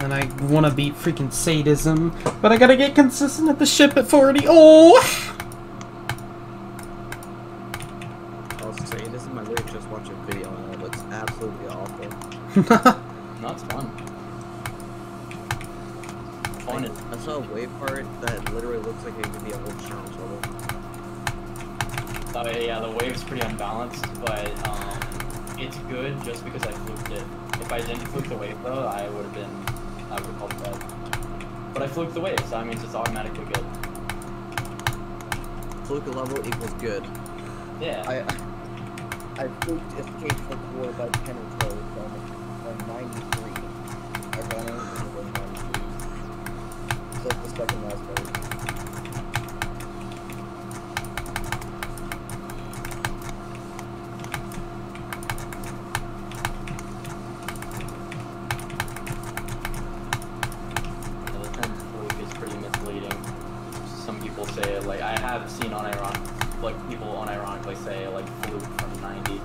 And I want to beat freaking Sadism, but I gotta get consistent at the ship at 40. Oh! Also, Sadism, I literally just watched a video and it looks absolutely awful. That's fun. I saw a wave part that literally looks like it could be a whole challenge level. Oh yeah, the wave's pretty unbalanced, but it's good just because I fluked it. If I didn't fluke the wave though, I would have called it dead. But I fluked the wave, so that means it's automatically good. Fluke a level equals good. Yeah. I fluked escape for war by 10 or 12 from 93. I ran over the 93. So it's the second last one. The term fluke is pretty misleading. Some people say it, like I have seen people unironically say like fluke from 90.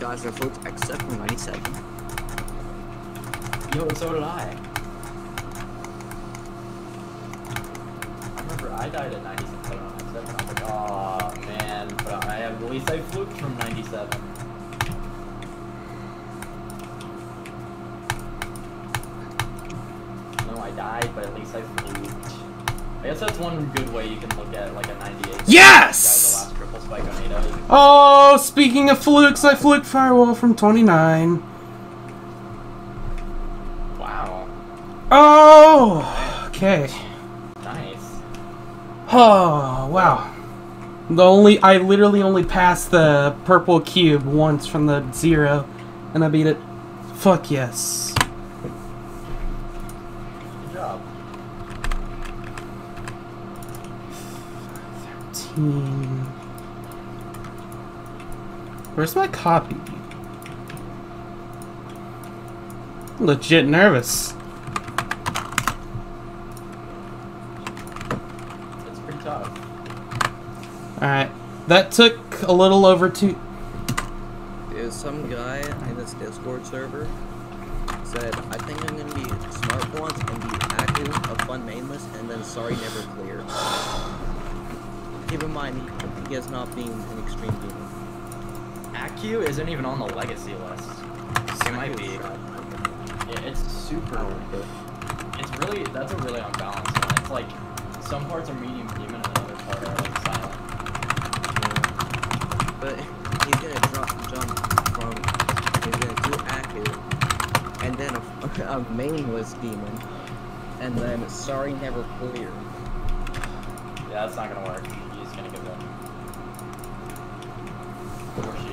Guys, I fluked except from 97. Yo, so did I. I died at 96, I don't know, 97. I was like, aw, man, but at least I fluked from 97. No, I died, but at least I fluked. I guess that's one good way you can look at, like, a 98. Yes! The last triple spike on 8. Oh, speaking of flukes, I fluked Firewall from 29. Wow. Oh, okay. Oh, wow. I literally only passed the purple cube once from the 0, and I beat it. Fuck yes. Good job. 13. Where's my copy? I'm legit nervous. Alright, that took a little over 2. There's some guy in this Discord server said, I think I'm gonna be smart once and be Acu, a fun main list, and then sorry never clear. Keep in mind, he has not been an extreme gamer. Acu isn't even on the legacy list. It might be. Yeah, it's super. It's really, that's a really unbalanced one. It's like, some parts are medium demon and other parts are like silent. But he's gonna jump from, he's gonna do Acu, and then a mainless demon, and then sorry never clear. Yeah, that's not gonna work. He's gonna give up.